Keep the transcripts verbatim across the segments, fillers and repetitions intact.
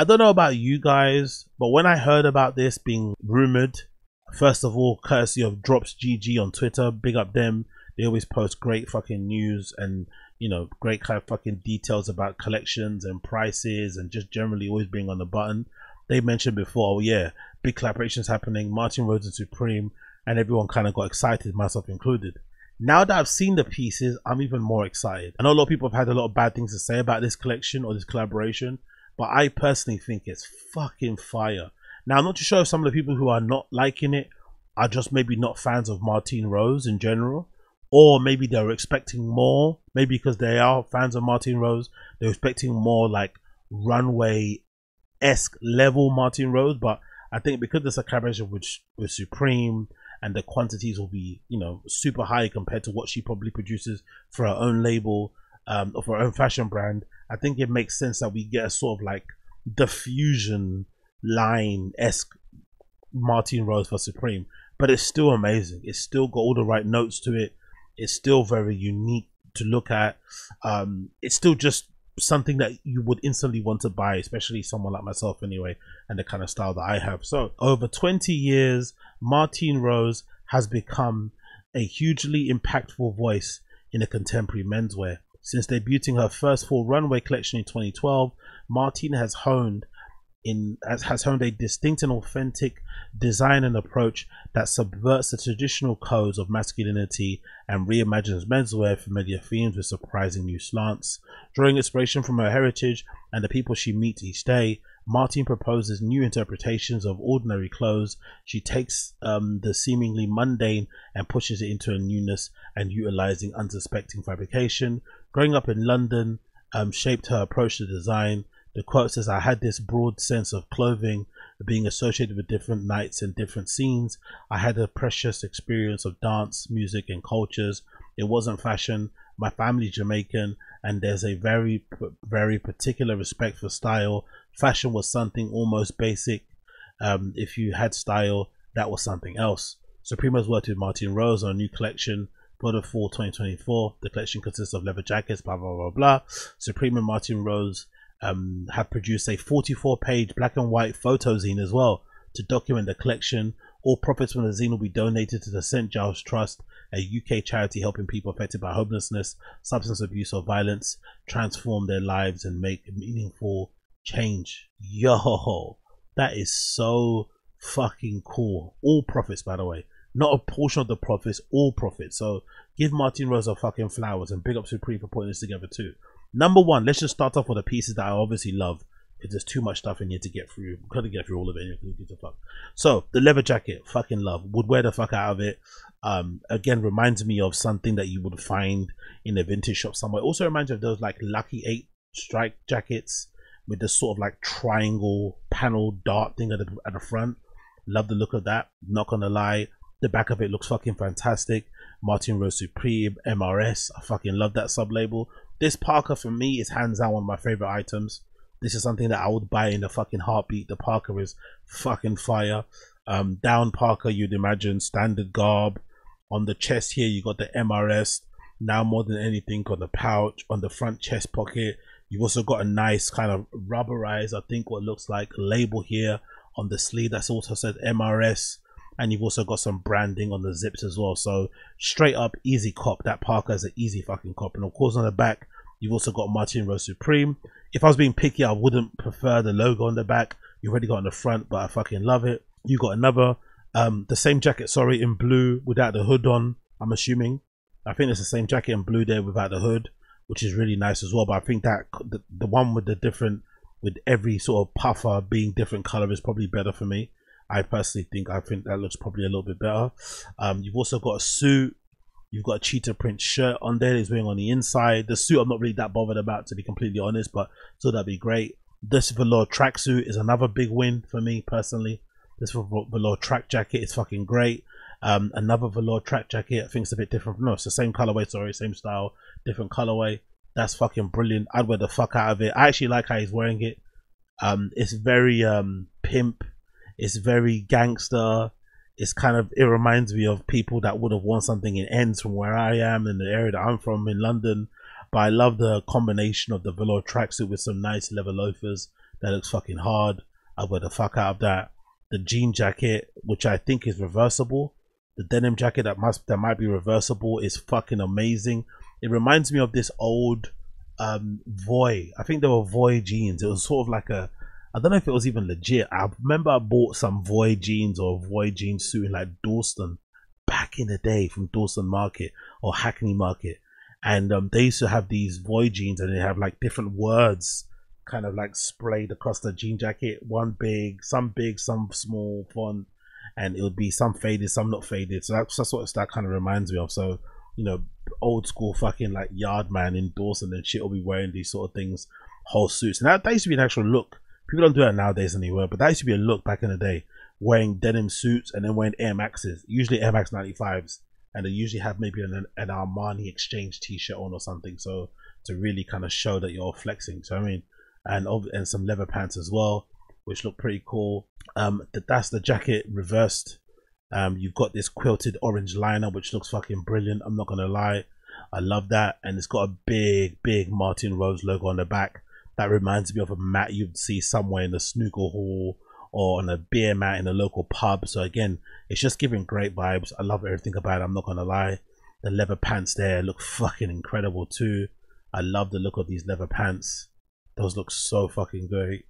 I don't know about you guys, but when I heard about this being rumored, first of all, courtesy of DropsGG on Twitter, big up them. They always post great fucking news and, you know, great kind of fucking details about collections and prices and just generally always being on the button. They mentioned before, oh yeah, big collaborations happening, Martine Rose and Supreme, and everyone kind of got excited, myself included. Now that I've seen the pieces, I'm even more excited. I know a lot of people have had a lot of bad things to say about this collection or this collaboration, but I personally think it's fucking fire. Now, I'm not too sure if some of the people who are not liking it are just maybe not fans of Martine Rose in general, or maybe they're expecting more. Maybe because they are fans of Martine Rose, they're expecting more like runway-esque level Martine Rose. But I think because there's a collaboration with, with Supreme, and the quantities will be, you know, super high compared to what she probably produces for her own label um, or for her own fashion brand, I think it makes sense that we get a sort of like diffusion line-esque Martine Rose for Supreme. But it's still amazing. It's still got all the right notes to it. It's still very unique to look at. Um, it's still just something that you would instantly want to buy, especially someone like myself anyway, and the kind of style that I have. So over twenty years, Martine Rose has become a hugely impactful voice in the contemporary menswear. Since debuting her first full runway collection in twenty twelve, Martine has honed in as has honed a distinct and authentic design and approach that subverts the traditional codes of masculinity and reimagines menswear familiar themes with surprising new slants. Drawing inspiration from her heritage and the people she meets each day, Martine proposes new interpretations of ordinary clothes. She takes um, the seemingly mundane and pushes it into a newness, and utilizing unsuspecting fabrication. Growing up in London um, shaped her approach to design. The quote says, "I had this broad sense of clothing being associated with different nights and different scenes. I had a precious experience of dance, music, and cultures. It wasn't fashion. My family's Jamaican, and there's a very, very particular respect for style. Fashion was something almost basic. Um, if you had style, that was something else." Supreme has worked with Martine Rose on a new collection for the fall twenty twenty-four. The collection consists of leather jackets, blah, blah, blah, blah. Supreme and Martine Rose Um, have produced a forty-four page black and white photo zine as well to document the collection. All profits from the zine will be donated to the Saint Giles Trust, a U K charity helping people affected by homelessness, substance abuse, or violence transform their lives and make meaningful change. Yo, that is so fucking cool. All profits, by the way, not a portion of the profits, all profits. So give Martine Rose her fucking flowers, and big up Supreme for putting this together too. Number one, let's just start off with the pieces that I obviously love, because there's too much stuff in here to get through. I'm going to get through all of it. The fuck. So the leather jacket, fucking love. Would wear the fuck out of it. Um, again, reminds me of something that you would find in a vintage shop somewhere. Also reminds me of those like Lucky Eight strike jackets with this sort of like triangle panel dart thing at the, at the front. Love the look of that. Not going to lie. The back of it looks fucking fantastic. Martine Rose Supreme, M R S. I fucking love that sublabel. This parka for me is hands down one of my favorite items. This is something that I would buy in a fucking heartbeat. The parka is fucking fire. Um, down parka, you'd imagine standard garb. On the chest here, you got the M R S. Now more than anything, on the pouch, on the front chest pocket, you've also got a nice kind of rubberized, I think what looks like label here on the sleeve. That's also said M R S. And you've also got some branding on the zips as well. So straight up easy cop. That parka is an easy fucking cop. And of course on the back, you've also got Martine Rose Supreme. If I was being picky, I wouldn't prefer the logo on the back. You've already got on the front, but I fucking love it. You got another, um, the same jacket, sorry, in blue without the hood on, I'm assuming. I think it's the same jacket in blue there without the hood, which is really nice as well. But I think that the, the one with the different, with every sort of puffer being different color is probably better for me. I personally think I think that looks probably a little bit better. Um, you've also got a suit. You've got a cheetah print shirt on there that is wearing on the inside. The suit I'm not really that bothered about, to be completely honest, but so that'd be great. This velour tracksuit is another big win for me personally. This velour track jacket is fucking great. Um, another velour track jacket. I think it's a bit different. No, it's the same colorway. Sorry, same style, different colorway. That's fucking brilliant. I'd wear the fuck out of it. I actually like how he's wearing it. Um, it's very um, pimp. It's very gangster. It's kind of, it reminds me of people that would have worn something in ends from where I am, in the area that I'm from in London. But I love the combination of the velour tracksuit with some nice leather loafers that looks fucking hard. I'll wear the fuck out of that. The jean jacket, which I think is reversible, the denim jacket that must that might be reversible, is fucking amazing. It reminds me of this old um Voy. I think they were Voy jeans. It was sort of like a, I don't know if it was even legit. I remember I bought some Voy jeans or Voy jean suit in like Dawson back in the day, from Dawson Market or Hackney Market, and um, they used to have these Voy jeans, and they have like different words kind of like sprayed across the jean jacket, one big, some big, some small font, and it would be some faded, some not faded. So that's, that's what that kind of reminds me of. So, you know, old school fucking like yard man in Dawson and shit will be wearing these sort of things, whole suits. And that, that used to be an actual look. People don't do that nowadays anywhere, but that used to be a look back in the day, wearing denim suits and then wearing Air Maxes, usually Air Max ninety-fives, and they usually have maybe an, an Armani Exchange t-shirt on or something, so to really kind of show that you're flexing. So I mean, and and some leather pants as well, which look pretty cool. Um, that's the jacket reversed. Um, you've got this quilted orange liner, which looks fucking brilliant. I'm not gonna lie, I love that, and it's got a big, big Martine Rose logo on the back. That reminds me of a mat you'd see somewhere in the snooker hall or on a beer mat in a local pub. So again, it's just giving great vibes. I love everything about it, I'm not gonna lie. The leather pants there look fucking incredible too. I love the look of these leather pants. Those look so fucking great.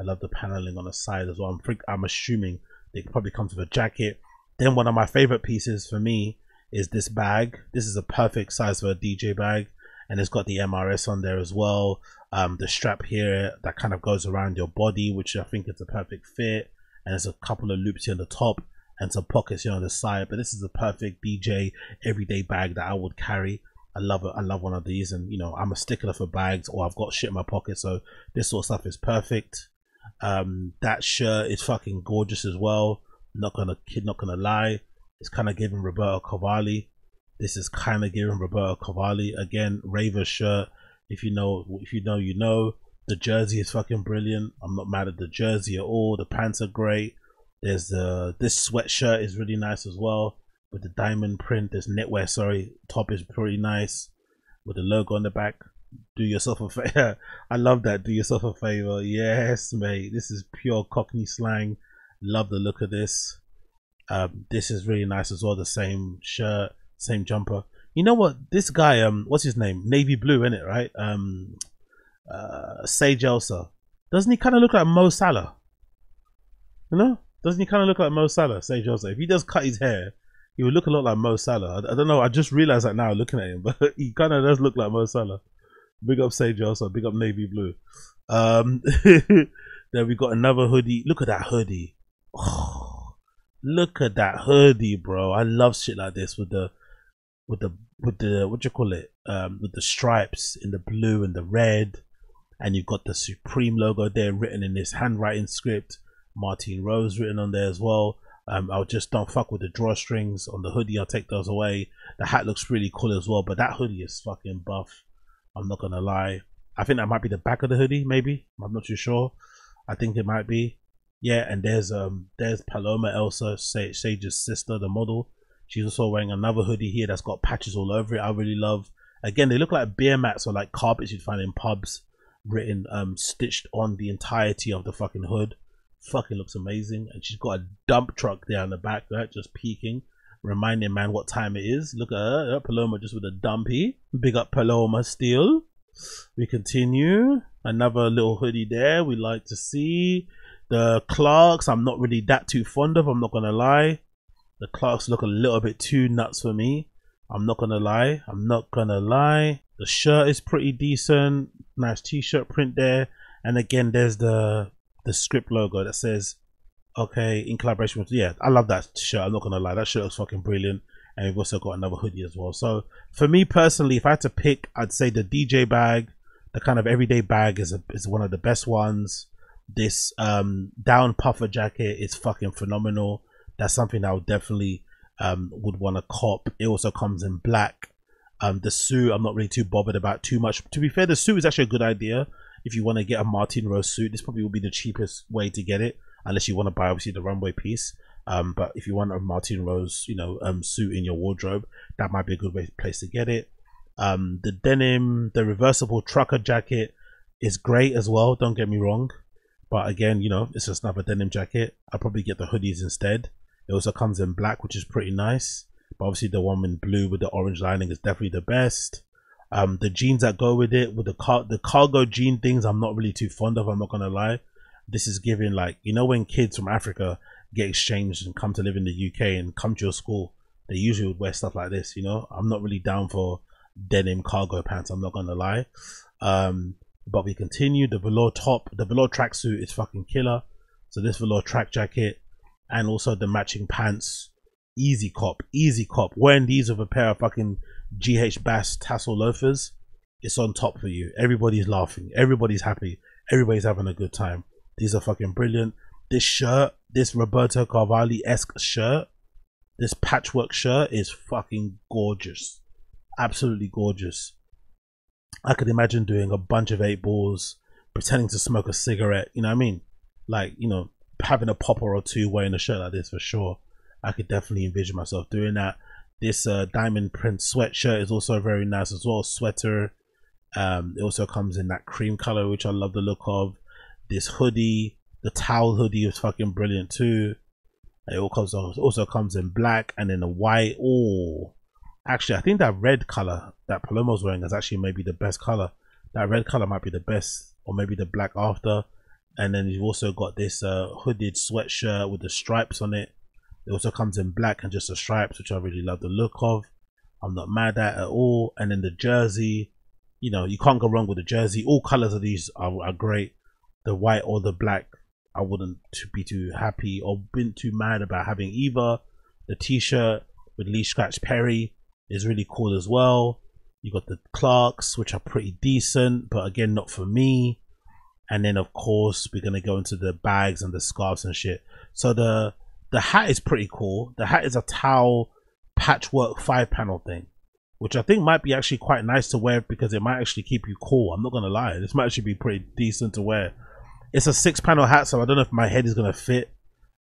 I love the paneling on the side as well. I'm, freak I'm assuming they probably come with a jacket. Then one of my favorite pieces for me is this bag. This is a perfect size for a D J bag, and it's got the M R S on there as well. Um, the strap here that kind of goes around your body, which I think is a perfect fit. And there's a couple of loops here on the top and some pockets here on the side. But this is the perfect D J everyday bag that I would carry. I love it. I love one of these, and you know, I'm a stickler for bags, or I've got shit in my pocket, so this sort of stuff is perfect. Um, that shirt is fucking gorgeous as well. Not gonna kid, not gonna lie. It's kind of giving Roberto Cavalli. This is kind of giving Roberto Cavalli again. Raver shirt. If you know, if you know, you know. The jersey is fucking brilliant. I'm not mad at the jersey at all. The pants are great. There's the this sweatshirt is really nice as well, with the diamond print, this knitwear, sorry, top is pretty nice with the logo on the back. Do yourself a favor. I love that. Do yourself a favor. Yes, mate. This is pure Cockney slang. Love the look of this. Um, this is really nice as well. The same shirt, same jumper. You know what? This guy, um, what's his name? Navy blue, innit, right? Um, uh, Sage Elsesser. Doesn't he kind of look like Mo Salah? You know? Doesn't he kind of look like Mo Salah, Sage Elsesser? If he does cut his hair, he would look a lot like Mo Salah. I, I don't know. I just realized that now looking at him, but he kind of does look like Mo Salah. Big up Sage also. Big up Navy Blue. Um, then we got another hoodie. Look at that hoodie. Oh, look at that hoodie, bro. I love shit like this with the, with the, with the, what do you call it? Um, with the stripes in the blue and the red, and you've got the Supreme logo there written in this handwriting script. Martine Rose written on there as well. Um, I'll just don't fuck with the drawstrings on the hoodie. I'll take those away. The hat looks really cool as well, but that hoodie is fucking buff. I'm not gonna lie. I think that might be the back of the hoodie, maybe. I'm not too sure. I think it might be. Yeah, and there's um, there's Paloma Elsesser, Sage, Sage's sister, the model. She's also wearing another hoodie here that's got patches all over it. I really love. Again, they look like beer mats or like carpets you'd find in pubs, written um, stitched on the entirety of the fucking hood. Fucking looks amazing. And she's got a dump truck there on the back, right, just peeking, reminding man what time it is. Look at her, Paloma, just with a dumpy. Big up Paloma still. We continue. Another little hoodie there. We like to see the Clarks. I'm not really that too fond of, I'm not gonna lie. The Clarks look a little bit too nuts for me, I'm not gonna lie. I'm not gonna lie the shirt is pretty decent. Nice t-shirt print there, and again there's the the script logo that says okay in collaboration with, yeah, I love that shirt. I'm not gonna lie, that shirt looks fucking brilliant. And we've also got another hoodie as well. So for me personally, if I had to pick, I'd say the D J bag, the kind of everyday bag, is a, is one of the best ones. This um down puffer jacket is fucking phenomenal. That's something I would definitely um would want to cop. It also comes in black. Um the suit, I'm not really too bothered about too much, to be fair. The suit is actually a good idea. If you want to get a Martine Rose suit, this probably will be the cheapest way to get it, unless you want to buy obviously the runway piece. Um, but if you want a Martine Rose, you know, um, suit in your wardrobe, that might be a good way, place to get it. Um, the denim, the reversible trucker jacket is great as well. Don't get me wrong. But again, you know, it's a snapper denim jacket. I'll probably get the hoodies instead. It also comes in black, which is pretty nice. But obviously the one in blue with the orange lining is definitely the best. Um, the jeans that go with it, with the car the cargo jean things, I'm not really too fond of, I'm not gonna lie. This is giving, like, you know, when kids from Africa get exchanged and come to live in the U K and come to your school, they usually would wear stuff like this, you know. I'm not really down for denim cargo pants, I'm not gonna lie. Um, but we continue. The velour top, the velour tracksuit is fucking killer. So this velour track jacket and also the matching pants, easy cop, easy cop. Wearing these with a pair of fucking G H Bass tassel loafers, it's on top for you. Everybody's laughing, everybody's happy, everybody's having a good time. These are fucking brilliant. This shirt, this Roberto Cavalli-esque shirt, this patchwork shirt is fucking gorgeous, absolutely gorgeous. I could imagine doing a bunch of eight balls, pretending to smoke a cigarette, you know what I mean? Like, you know, having a popper or two wearing a shirt like this for sure. I could definitely envision myself doing that. This uh, diamond print sweatshirt is also very nice as well, sweater. Um, it also comes in that cream color, which I love the look of. This hoodie, the towel hoodie is fucking brilliant too. It all comes, also comes in black and in a white. Oh, actually, I think that red color that Paloma's wearing is actually maybe the best color. That red color might be the best, or maybe the black after. And then you've also got this uh, hooded sweatshirt with the stripes on it. It also comes in black and just the stripes, which I really love the look of. I'm not mad at at all. And then the jersey, you know, you can't go wrong with the jersey. All colors of these are, are great. The white or the black, I wouldn't be too happy or been too mad about having either. The t-shirt with Lee Scratch Perry is really cool as well. You got the Clarks, which are pretty decent, but again, not for me. And then of course, we're gonna go into the bags and the scarves and shit. So the The hat is pretty cool. The hat is a towel patchwork five panel thing, which I think might be actually quite nice to wear because it might actually keep you cool. I'm not going to lie. This might actually be pretty decent to wear. It's a six panel hat, so I don't know if my head is going to fit,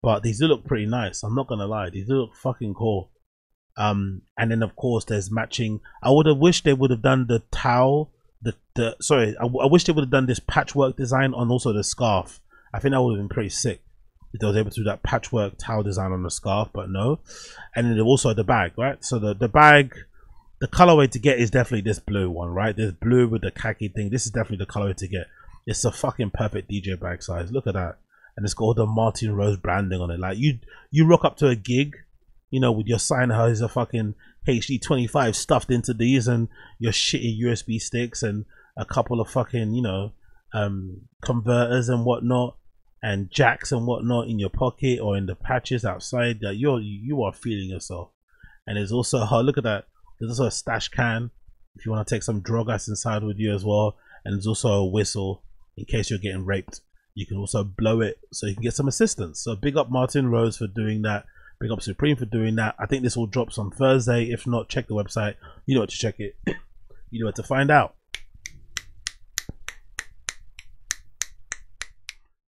but these do look pretty nice. I'm not going to lie. These do look fucking cool. Um, and then, of course, there's matching. I would have wished they would have done the towel. The, the Sorry, I, I wish they would have done this patchwork design on also the scarf. I think that would have been pretty sick if they was able to do that patchwork towel design on the scarf, but no. And then also the bag, right? So the, the bag, the colorway to get is definitely this blue one, right? This blue with the khaki thing. This is definitely the colorway to get. It's a fucking perfect D J bag size. Look at that. And it's got all the Martine Rose branding on it. Like, you you rock up to a gig, you know, with your sign house, a fucking H D twenty-five stuffed into these and your shitty U S B sticks and a couple of fucking, you know, um, converters and whatnot, and jacks and whatnot in your pocket or in the patches outside, that you're you are feeling yourself. And there's also, oh, look at that, there's also a stash can if you want to take some drogas inside with you as well. And there's also a whistle in case you're getting raped. You can also blow it so you can get some assistance. So big up Martine Rose for doing that, big up Supreme for doing that. I think this all drops on Thursday. If not, check the website. You know what to check it. You know what to find out.